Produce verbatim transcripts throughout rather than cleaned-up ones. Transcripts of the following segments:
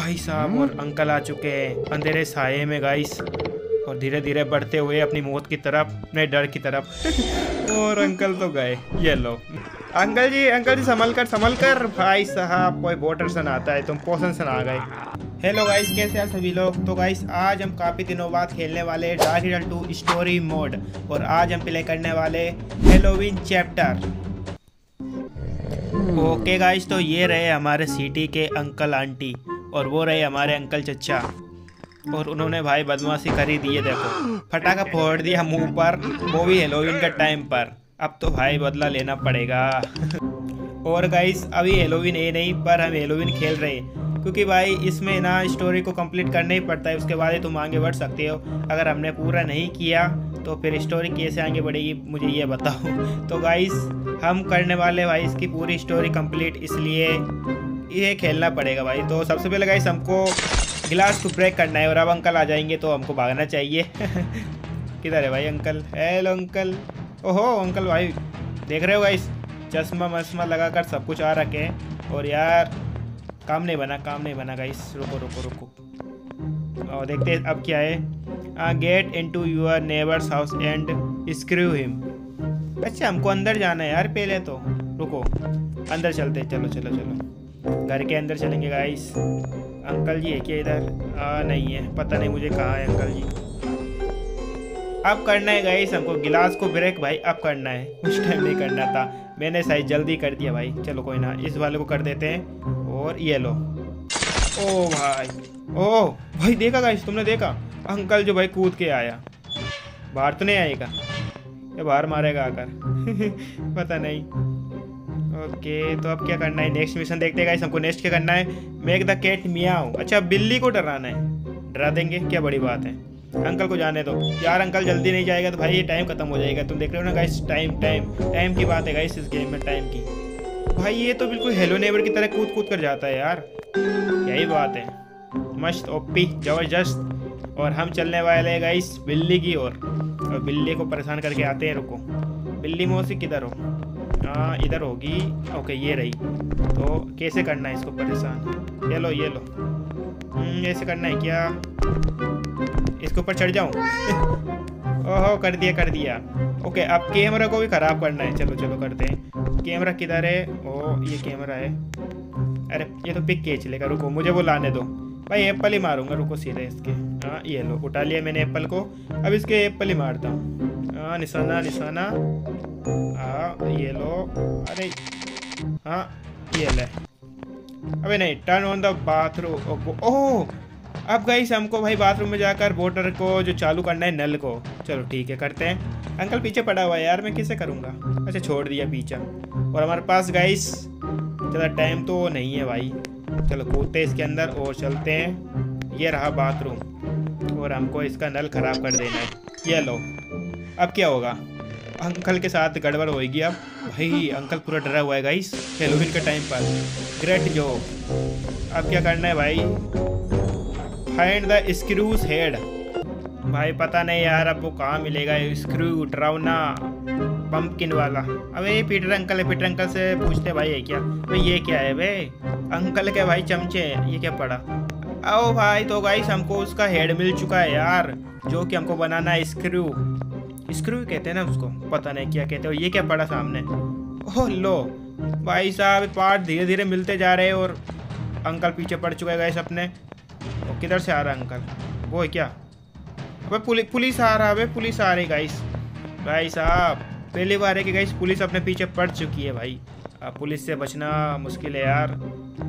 भाई साहब और अंकल आ चुके हैं अंधेरे साये में गाइस, और धीरे धीरे बढ़ते हुए अपनी मौत की तरफ, नहीं डर की तरफ। और अंकल तो गए। ये लो अंकल जी, अंकल जी संभल कर संभल कर भाई साहब, कोई वोटर सन आता है, तुम पोसन सन आ गए। हेलो गाइस, कैसे हैं सभी लोग। तो गाइस आज हम काफ़ी दिनों बाद खेलने वाले हैं dark riddle two story mode, और आज हम प्ले करने वाले हेलोवीन चैप्टर। ओके गाइस, तो ये रहे हमारे सिटी के अंकल आंटी, और वो रहे हमारे अंकल चचा, और उन्होंने भाई बदमाशी करी दी है। देखो फटाखा फोड़ दिया मुंह पर, वो भी हेलोवीन के टाइम पर। अब तो भाई बदला लेना पड़ेगा। और गाइस अभी हेलोवीन है नहीं, पर हम हेलोवीन खेल रहे हैं क्योंकि भाई इसमें ना स्टोरी को कंप्लीट करना ही पड़ता है, उसके बाद ही तुम आगे बढ़ सकते हो। अगर हमने पूरा नहीं किया तो फिर स्टोरी कैसे आगे बढ़ेगी, मुझे ये बताओ। तो गाइस हम करने वाले भाई इसकी पूरी स्टोरी कंप्लीट, इसलिए ये खेलना पड़ेगा भाई। तो सबसे पहले गाइस हमको गिलास को ब्रेक करना है, और अब अंकल आ जाएंगे तो हमको भागना चाहिए। किधर है भाई अंकल? Hello uncle. ओहो अंकल भाई, देख रहे हो गाइस चश्मा मस्मा लगा कर सब कुछ आ रखे हैं। और यार काम नहीं बना, काम नहीं बना गाइस, रुको रुको रुको। और देखते हैं अब क्या है। Get into your neighbour's house and screw him. अच्छा हमको अंदर जाना है यार पहले, तो रुको अंदर चलते हैं। चलो चलो चलो घर के अंदर चलेंगे गाइस। अंकल जी है क्या इधर? आ, नहीं है, पता नहीं मुझे कहाँ है अंकल जी। अब करना है गाइस हमको गिलास को ब्रेक भाई, अब करना है, उस टाइम नहीं करना था, मैंने शायद जल्दी कर दिया भाई। चलो कोई ना, इस वाले को कर देते हैं। और ये लो। ओ भाई, ओ भाई देखा गाइस, तुमने देखा अंकल जो भाई कूद के आया। बाहर तो नहीं आएगा ये, बाहर मारेगा आकर। पता नहीं। ओके तो अब क्या करना है, नेक्स्ट मिशन देखते हैं गाइस। हमको नेक्स्ट क्या करना है, मेक द कैट मियाओ। अच्छा बिल्ली को डराना है, डरा देंगे, क्या बड़ी बात है। अंकल को जाने दो यार, अंकल जल्दी नहीं जाएगा तो भाई ये टाइम खत्म हो जाएगा। तुम देख रहे हो ना गाइस, टाइम टाइम टाइम की बात है गाइस इस गेम में, टाइम की। भाई ये तो बिल्कुल हेलो नेबर की तरह कूद कूद कर जाता है यार, यही बात है। मस्त ओपी जबरदस्त। और हम चलने वाले हैं गाइस बिल्ली की ओर, और, और बिल्ली को परेशान करके आते हैं। रुको बिल्ली मौसी किधर हो? हाँ इधर होगी। ओके ये रही। तो कैसे करना है इसको परेशान? ये लो ये लो, ऐसे करना है क्या? इसके ऊपर चढ़ जाऊँ? ओहो कर दिया कर दिया। ओके अब कैमरा को भी ख़राब करना है, चलो चलो करते हैं। कैमरा किधर है? ओ ये कैमरा है। अरे ये तो पिक कैच लेगा, रुको मुझे वो लाने दो भाई। एप्पल ही मारूंगा, रुको सीधे इसके। हाँ ये लो, उठा लिया मैंने एप्पल को, अब इसके एप्पल ही मारता हूँ। हाँ निशाना निशाना, हाँ ये लो। अरे हाँ ये ले, अबे नहीं, टर्न ऑन द बाथरूम। ओह अब गाइस हमको भाई बाथरूम में जाकर वोटर को जो चालू करना है नल को। चलो ठीक है करते हैं। अंकल पीछे पड़ा हुआ है यार, मैं किसे करूँगा? अच्छा छोड़ दिया पीछा। और हमारे पास गाइस ज़्यादा टाइम तो नहीं है भाई, चलो कूदते हैं इसके अंदर और चलते हैं। ये रहा बाथरूम, और हमको इसका नल ख़राब कर देना है। ये लो, अब क्या होगा? अंकल के साथ गड़बड़ होएगी अब भाई, अंकल पूरा डरा हुआ है गाइस हेलोवीन के टाइम पर। Great job. अब क्या करना है भाई? Find the screws head. भाई पता नहीं यार अब वो कहाँ मिलेगा स्क्रू डरावना पम्पकिन वाला। अबे पीटर अंकल है, पीटर अंकल से पूछते भाई है क्या। भाई ये क्या है बे? अंकल के भाई चमचे हैं, ये क्या पड़ा? आओ भाई, तो गाइस हमको उसका हेड मिल चुका है यार, जो कि हमको बनाना है स्क्रू। स्क्रू कहते हैं ना उसको, पता नहीं क्या कहते हो। ये क्या पड़ा सामने? ओह लो भाई साहब, पार्ट धीरे धीरे मिलते जा रहे हैं, और अंकल पीछे पड़ चुका है गाइस अपने। किधर से आ रहा है अंकल? वो है क्या? अबे पुलि, पुलिस आ रहा है, पुलिस आ रही गाइस। भाई साहब पहली बार है कि गाइस पुलिस अपने पीछे पड़ चुकी है भाई। अब पुलिस से बचना मुश्किल है यार।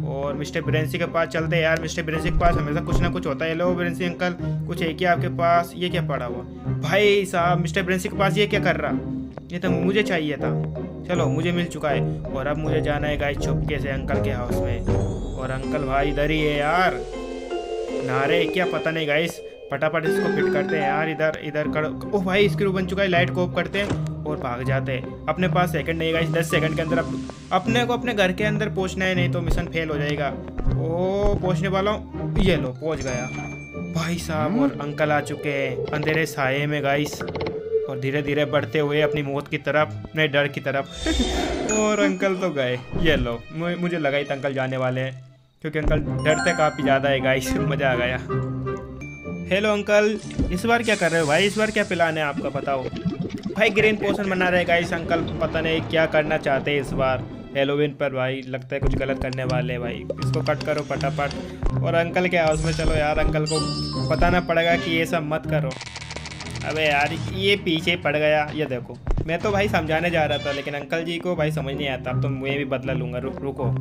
और मिस्टर ब्रेंसी के पास चलते हैं यार, मिस्टर ब्रेंसी के पास हमेशा कुछ ना कुछ होता है। हेलो ब्रेंसी अंकल, कुछ है क्या आपके पास? ये क्या पड़ा हुआ? भाई साहब मिस्टर ब्रेंसी के पास ये क्या कर रहा? ये तो मुझे चाहिए था। चलो मुझे मिल चुका है, और अब मुझे जाना है गाइस छुपके से अंकल के हाउस में। और अंकल भाई इधर ही है यार, नारे क्या पता नहीं गाइस। फटाफट इसको फिट करते हैं यार, इधर इधर कर। ओह भाई स्क्रू बन चुका है, लाइट को ऑफ करते हैं और भाग जाते हैं। अपने पास सेकंड नहीं गाइस, दस सेकंड के अंदर अप, अपने को अपने घर के अंदर पहुंचना है, नहीं तो मिशन फेल हो जाएगा। ओ पहुंचने वाला हूँ, ये लो पहुंच गया भाई साहब। और अंकल आ चुके हैं अंधेरे साये में गाइस, और धीरे धीरे बढ़ते हुए अपनी मौत की तरफ, नहीं डर की तरफ। और अंकल तो गए। ये लो, मुझे लगा ही अंकल जाने वाले हैं। क्योंकि अंकल डरते काफ़ी ज़्यादा है गाइस। मज़ा आ गया। हेलो अंकल, इस बार क्या कर रहे हो भाई? इस बार क्या प्लान है आपका, बताओ भाई। ग्रीन पोर्शन बना रहे गाइस। अंकल पता नहीं क्या करना चाहते हैं इस बार हेलोवीन पर भाई। लगता है कुछ गलत करने वाले हैं भाई। इसको कट करो फटाफट। और अंकल के हाउस में चलो यार, अंकल को बताना पड़ेगा कि ये सब मत करो। अबे यार ये पीछे पड़ गया। ये देखो, मैं तो भाई समझाने जा रहा था लेकिन अंकल जी को भाई समझ नहीं आता। अब तो मैं भी बदला लूँगा। रुक रुको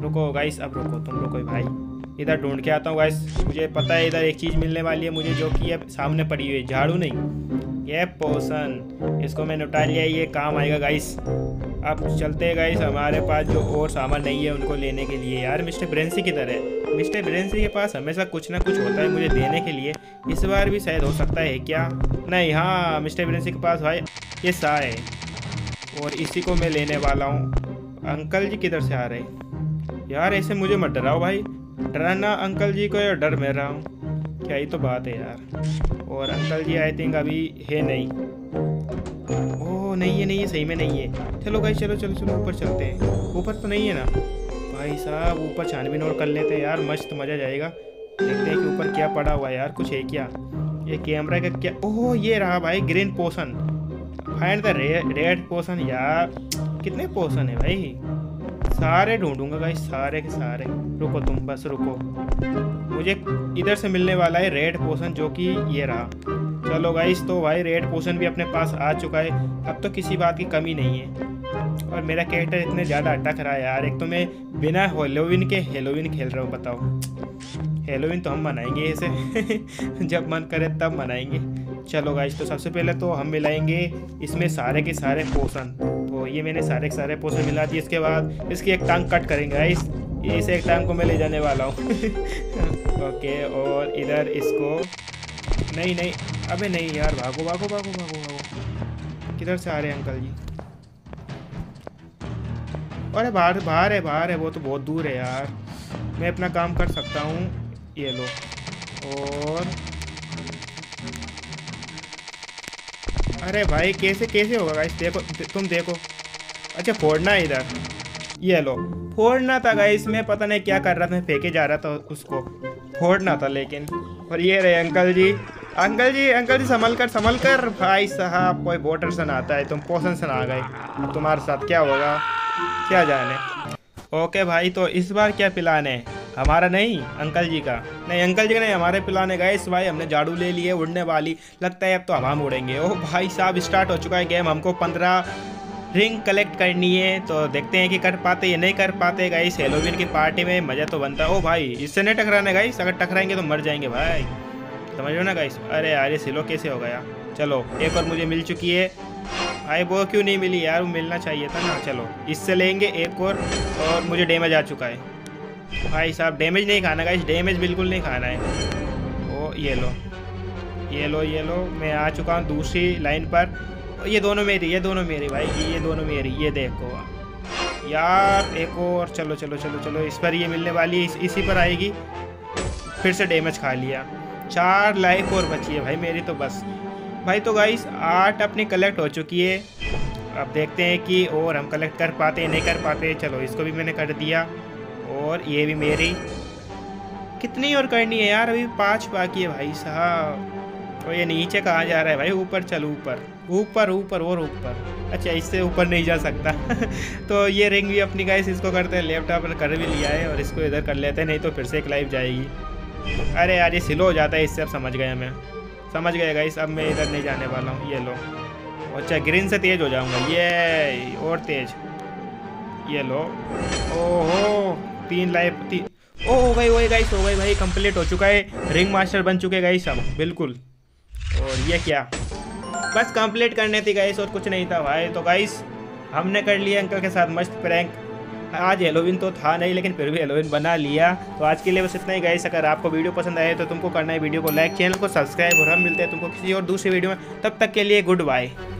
रुको गाइस, अब रुको तुम रुको भाई। इधर ढूंढ के आता हूँ गाइस। मुझे पता है इधर एक चीज़ मिलने वाली है मुझे, जो कि अब सामने पड़ी हुई है। झाड़ू नहीं, ये पोसन। इसको मैंने उठा लिया, ये काम आएगा गाइस। अब चलते हैं गाइस, हमारे पास जो और सामान नहीं है उनको लेने के लिए। यार मिस्टर ब्रेंसी किधर है? मिस्टर ब्रेंसी के पास हमेशा कुछ ना कुछ होता है मुझे देने के लिए। इस बार भी शायद हो सकता है क्या? नहीं, हाँ मिस्टर ब्रेंसी के पास भाई ये सा है और इसी को मैं लेने वाला हूँ। अंकल जी किधर से आ रहे यार? ऐसे मुझे मत डराओ भाई। डराना अंकल जी को, डर मैं रहा हूँ क्या? ही तो बात है यार। और अंकल जी आई थिंक अभी है नहीं। ओह नहीं है, नहीं है, सही में नहीं है। चलो गाइस चलो चलो चलो ऊपर चलते हैं। ऊपर तो नहीं है ना भाई साहब? ऊपर छानबीन और कर लेते हैं यार, मस्त मज़ा जाएगा। देखते हैं कि ऊपर क्या पड़ा हुआ है यार। कुछ है क्या? ये कैमरा का क्या? ओह ये रहा भाई, green potion. Find the red potion. यार कितने पोशन है भाई? सारे ढूंढूंगा भाई, सारे के सारे। रुको तुम बस रुको, मुझे इधर से मिलने वाला है रेड पोशन, जो कि ये रहा। चलो गाइस, तो भाई रेड पोशन भी अपने पास आ चुका है। अब तो किसी बात की कमी नहीं है। और मेरा कैरेक्टर इतने ज़्यादा अटक रहा है यार। एक तो मैं बिना हेलोवीन के हेलोवीन खेल रहा हूँ, बताओ। हेलोवीन तो हम मनाएंगे ऐसे जब मन करे तब मनाएंगे। चलो गाइस, तो सबसे पहले तो हम मिलाएंगे इसमें सारे के सारे पोशन। तो ये मैंने सारे के सारे पोशन मिला दिए। इसके बाद इसकी एक टांग कट करेंगे गाइस। इस एक टांग को मैं ले जाने वाला हूँ ओके। और इधर इसको नहीं नहीं, अबे नहीं यार, भागो भागो भागो भागो भागो। किधर से आ रहे हैं अंकल जी? अरे बाहर बाहर है, बाहर है, वो तो बहुत दूर है यार। मैं अपना काम कर सकता हूँ। ये लो। और अरे भाई कैसे कैसे होगा गाइस? देखो तुम देखो। अच्छा फोड़ना है इधर, ये लो। फोड़ना था गाइस, मैं पता नहीं क्या कर रहा था। मैं फेंके जा रहा था उसको, फोड़ना था लेकिन। और ये रहे uncle ji. Uncle ji uncle ji संभल कर संभल कर भाई साहब। कोई वोटर सन आता है, तुम पोसन सन आ गए। तुम्हारे साथ क्या होगा क्या जाने। ओके भाई, तो इस बार क्या प्लान है हमारा? नहीं अंकल जी का नहीं, अंकल जी का नहीं, हमारे प्लान है गाइस। भाई हमने झाड़ू ले लिए, उड़ने वाली लगता है। अब तो हम उड़ेंगे। ओ भाई साहब स्टार्ट हो चुका है गेम। हमको पंद्रह रिंग कलेक्ट करनी है। तो देखते हैं कि कर पाते या नहीं कर पाते गाइस। हेलोवीन की पार्टी में मज़ा तो बनता है। ओ भाई इससे नहीं टकराना गाइस, अगर टकराएंगे तो मर जाएंगे भाई, समझो ना गाइस। अरे यार ये सिलो कैसे हो गया? चलो एक और मुझे मिल चुकी है भाई। वो क्यों नहीं मिली यार? वो मिलना चाहिए था ना। चलो इससे लेंगे एक और। और मुझे डैमेज आ चुका है भाई साहब। डैमेज नहीं खाना गाइस, डैमेज बिल्कुल नहीं खाना है। ओ ये लो ये लो ये लो, मैं आ चुका हूँ दूसरी लाइन पर। ये दोनों मेरी, ये दोनों मेरी भाई, ये दोनों मेरी। ये देखो यार एक और। चलो चलो चलो चलो, इस पर ये मिलने वाली है। इस, इसी पर आएगी। फिर से डैमेज खा लिया। चार लाइफ और बची है भाई मेरी तो बस। भाई तो गाइस आठ अपनी कलेक्ट हो चुकी है। अब देखते हैं कि और हम कलेक्ट कर पाते हैं नहीं कर पाते। चलो इसको भी मैंने कर दिया। और ये भी मेरी। कितनी और करनी है यार? अभी पाँच बाकी है भाई साहब। तो ये नीचे कहाँ जा रहा है भाई? ऊपर चलो, ऊपर ऊपर ऊपर और ऊपर। अच्छा इससे ऊपर नहीं जा सकता तो ये रिंग भी अपनी गाइस। इसको करते हैं लैपटॉप पर, कर भी लिया है। और इसको इधर कर लेते हैं, नहीं तो फिर से एक लाइफ जाएगी। अरे यार ये स्लो हो जाता है इससे। अब समझ गया मैं, समझ गया गाइस। अब मैं इधर नहीं जाने वाला हूँ। ये लो। अच्छा ग्रीन से तेज़ हो जाऊँगा। ये और तेज। ये लो। ओहो तीन लाइफ ती... ओ हो गई हो गई गाइस, हो गई भाई। कम्प्लीट हो चुका है, रिंग मास्टर बन चुके गाइस अब बिल्कुल। और ये क्या? बस कंप्लीट करने थी गाइस और कुछ नहीं था भाई। तो गाइस हमने कर लिया अंकल के साथ मस्त प्रैंक। आज हेलोवीन तो था नहीं लेकिन फिर भी हेलोवीन बना लिया। तो आज के लिए बस इतना ही गाइस। अगर आपको वीडियो पसंद आए तो तुमको करना है वीडियो को लाइक, चैनल को सब्सक्राइब। और हम मिलते हैं तुमको किसी और दूसरी वीडियो में। तब तक के लिए गुड बाय।